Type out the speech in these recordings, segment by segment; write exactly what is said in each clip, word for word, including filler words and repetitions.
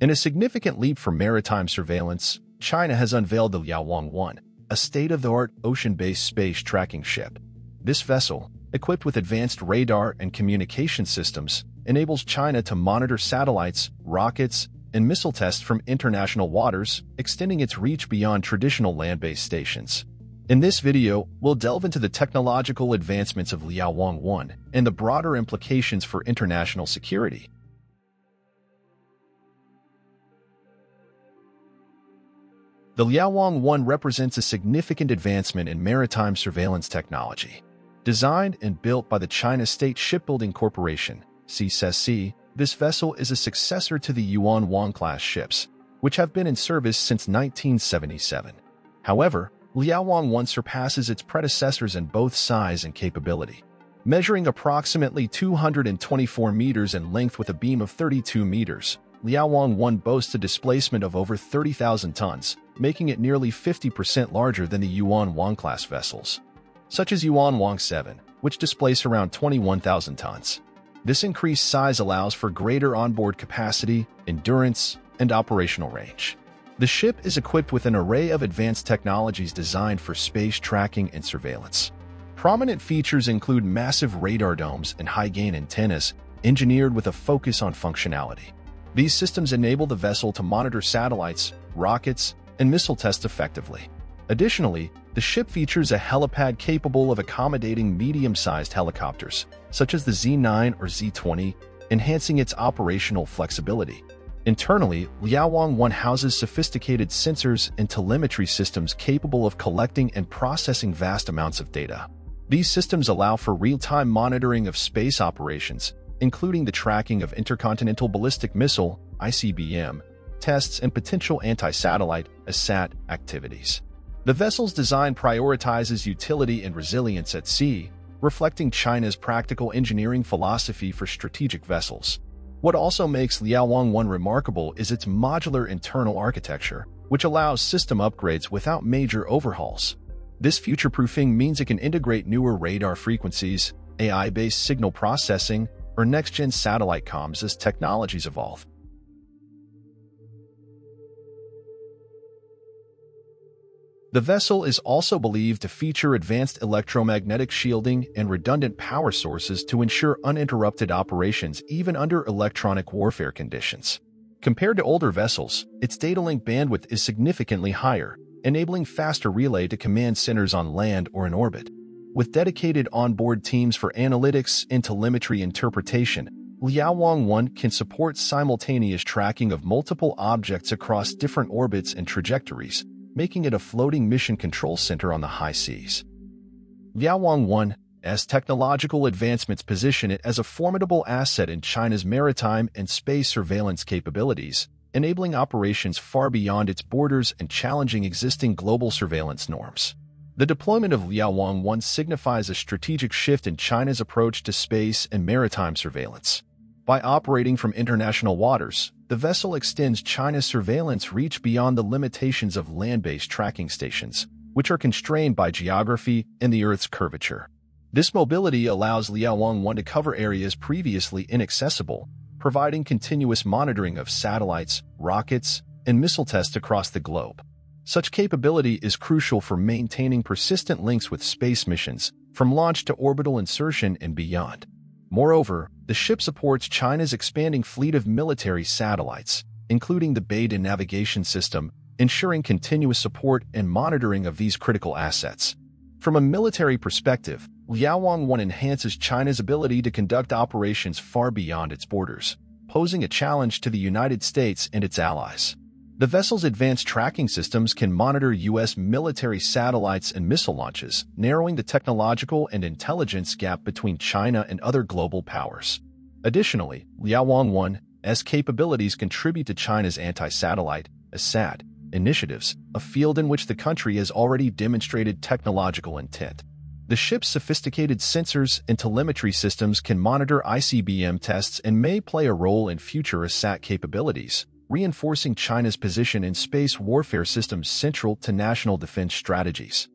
In a significant leap for maritime surveillance, China has unveiled the Liaowang one, a state-of-the-art ocean-based space tracking ship. This vessel, equipped with advanced radar and communication systems, enables China to monitor satellites, rockets, and missile tests from international waters, extending its reach beyond traditional land-based stations. In this video, we'll delve into the technological advancements of Liaowang one and the broader implications for international security. The Liaowang one represents a significant advancement in maritime surveillance technology. Designed and built by the China State Shipbuilding Corporation, C S S C, this vessel is a successor to the Yuan Wang-class ships, which have been in service since nineteen seventy-seven. However, Liaowang one surpasses its predecessors in both size and capability, measuring approximately two hundred twenty-four meters in length with a beam of thirty-two meters. Liaowang one boasts a displacement of over thirty thousand tons, making it nearly fifty percent larger than the Yuan Wang-class vessels, such as Yuan Wang seven, which displace around twenty-one thousand tons. This increased size allows for greater onboard capacity, endurance, and operational range. The ship is equipped with an array of advanced technologies designed for space tracking and surveillance. Prominent features include massive radar domes and high-gain antennas, engineered with a focus on functionality. These systems enable the vessel to monitor satellites, rockets, and missile tests effectively. Additionally, the ship features a helipad capable of accommodating medium-sized helicopters, such as the Z nine or Z twenty, enhancing its operational flexibility. Internally, Liaowang one houses sophisticated sensors and telemetry systems capable of collecting and processing vast amounts of data. These systems allow for real-time monitoring of space operations, including the tracking of intercontinental ballistic missile I C B M, tests and potential anti-satellite A S A T activities. The vessel's design prioritizes utility and resilience at sea, reflecting China's practical engineering philosophy for strategic vessels. What also makes Liaowang one remarkable is its modular internal architecture, which allows system upgrades without major overhauls. This future-proofing means it can integrate newer radar frequencies, A I-based signal processing, or next-gen satellite comms as technologies evolve. The vessel is also believed to feature advanced electromagnetic shielding and redundant power sources to ensure uninterrupted operations even under electronic warfare conditions. Compared to older vessels, its data link bandwidth is significantly higher, enabling faster relay to command centers on land or in orbit. With dedicated onboard teams for analytics and telemetry interpretation, Liaowang one can support simultaneous tracking of multiple objects across different orbits and trajectories, making it a floating mission control center on the high seas. Liaowang one's technological advancements position it as a formidable asset in China's maritime and space surveillance capabilities, enabling operations far beyond its borders and challenging existing global surveillance norms. The deployment of Liaowang one signifies a strategic shift in China's approach to space and maritime surveillance. By operating from international waters, the vessel extends China's surveillance reach beyond the limitations of land-based tracking stations, which are constrained by geography and the Earth's curvature. This mobility allows Liaowang one to cover areas previously inaccessible, providing continuous monitoring of satellites, rockets, and missile tests across the globe. Such capability is crucial for maintaining persistent links with space missions, from launch to orbital insertion and beyond. Moreover, the ship supports China's expanding fleet of military satellites, including the BeiDou navigation system, ensuring continuous support and monitoring of these critical assets. From a military perspective, Liaowang one enhances China's ability to conduct operations far beyond its borders, posing a challenge to the United States and its allies. The vessel's advanced tracking systems can monitor U S military satellites and missile launches, narrowing the technological and intelligence gap between China and other global powers. Additionally, Liaowang one's capabilities contribute to China's anti-satellite A S A T initiatives, a field in which the country has already demonstrated technological intent. The ship's sophisticated sensors and telemetry systems can monitor I C B M tests and may play a role in future A S A T capabilities, reinforcing China's position in space warfare systems central to national defense strategies.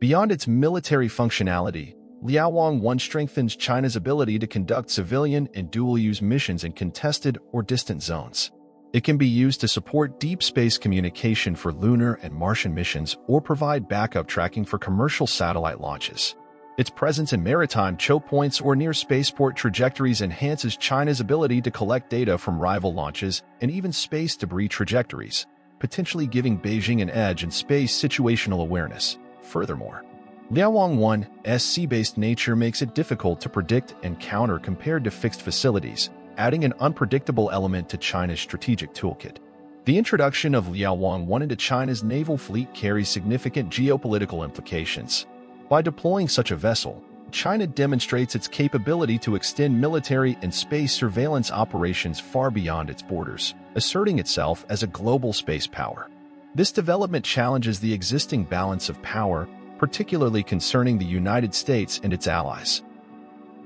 Beyond its military functionality, Liaowang one strengthens China's ability to conduct civilian and dual-use missions in contested or distant zones. It can be used to support deep space communication for lunar and Martian missions or provide backup tracking for commercial satellite launches. Its presence in maritime choke points or near spaceport trajectories enhances China's ability to collect data from rival launches and even space debris trajectories, potentially giving Beijing an edge in space situational awareness. Furthermore, Liaowang one's sea-based nature makes it difficult to predict and counter compared to fixed facilities, adding an unpredictable element to China's strategic toolkit. The introduction of Liaowang one into China's naval fleet carries significant geopolitical implications. By deploying such a vessel, China demonstrates its capability to extend military and space surveillance operations far beyond its borders, asserting itself as a global space power. This development challenges the existing balance of power, particularly concerning the United States and its allies.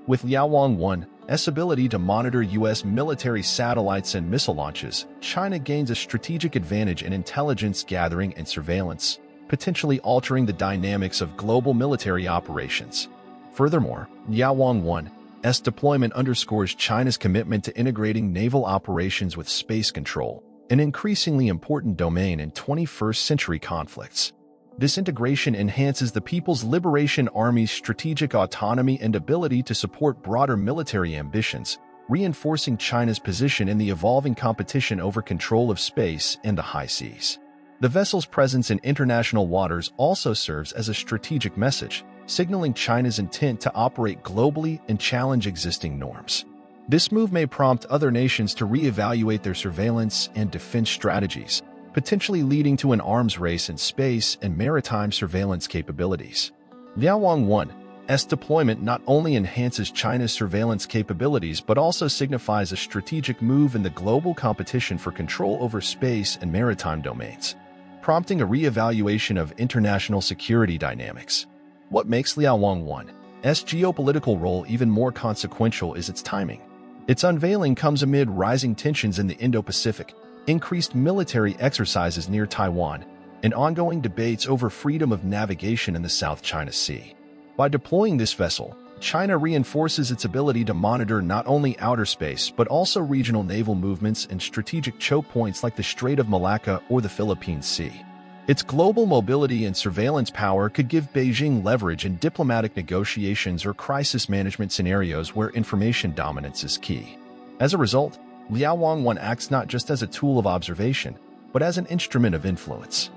With Liaowang one's ability to monitor U S military satellites and missile launches, China gains a strategic advantage in intelligence gathering and surveillance, potentially altering the dynamics of global military operations. Furthermore, Liaowang one's deployment underscores China's commitment to integrating naval operations with space control, an increasingly important domain in twenty-first century conflicts. This integration enhances the People's Liberation Army's strategic autonomy and ability to support broader military ambitions, reinforcing China's position in the evolving competition over control of space and the high seas. The vessel's presence in international waters also serves as a strategic message, signaling China's intent to operate globally and challenge existing norms. This move may prompt other nations to reevaluate their surveillance and defense strategies, potentially leading to an arms race in space and maritime surveillance capabilities. Liaowang one's deployment not only enhances China's surveillance capabilities but also signifies a strategic move in the global competition for control over space and maritime domains, prompting a reevaluation of international security dynamics. What makes Liaowang one's geopolitical role even more consequential is its timing. Its unveiling comes amid rising tensions in the Indo-Pacific, increased military exercises near Taiwan, and ongoing debates over freedom of navigation in the South China Sea. By deploying this vessel, China reinforces its ability to monitor not only outer space but also regional naval movements and strategic choke points like the Strait of Malacca or the Philippine Sea. Its global mobility and surveillance power could give Beijing leverage in diplomatic negotiations or crisis management scenarios where information dominance is key. As a result, Liaowang one acts not just as a tool of observation, but as an instrument of influence.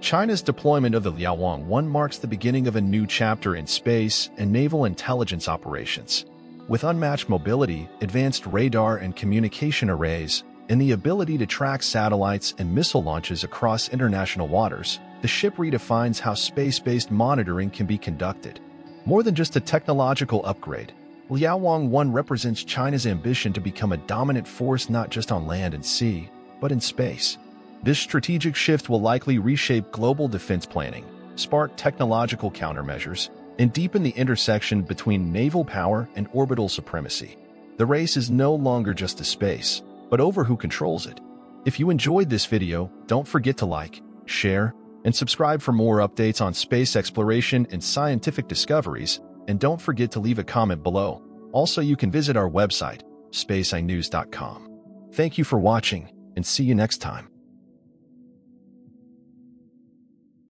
China's deployment of the Liaowang one marks the beginning of a new chapter in space and naval intelligence operations. With unmatched mobility, advanced radar and communication arrays, and the ability to track satellites and missile launches across international waters, the ship redefines how space-based monitoring can be conducted. More than just a technological upgrade, Liaowang one represents China's ambition to become a dominant force not just on land and sea, but in space. This strategic shift will likely reshape global defense planning, spark technological countermeasures, and deepen the intersection between naval power and orbital supremacy. The race is no longer just to space, but over who controls it. If you enjoyed this video, don't forget to like, share, and subscribe for more updates on space exploration and scientific discoveries. And don't forget to leave a comment below. Also, you can visit our website, space i news dot com. Thank you for watching, and see you next time.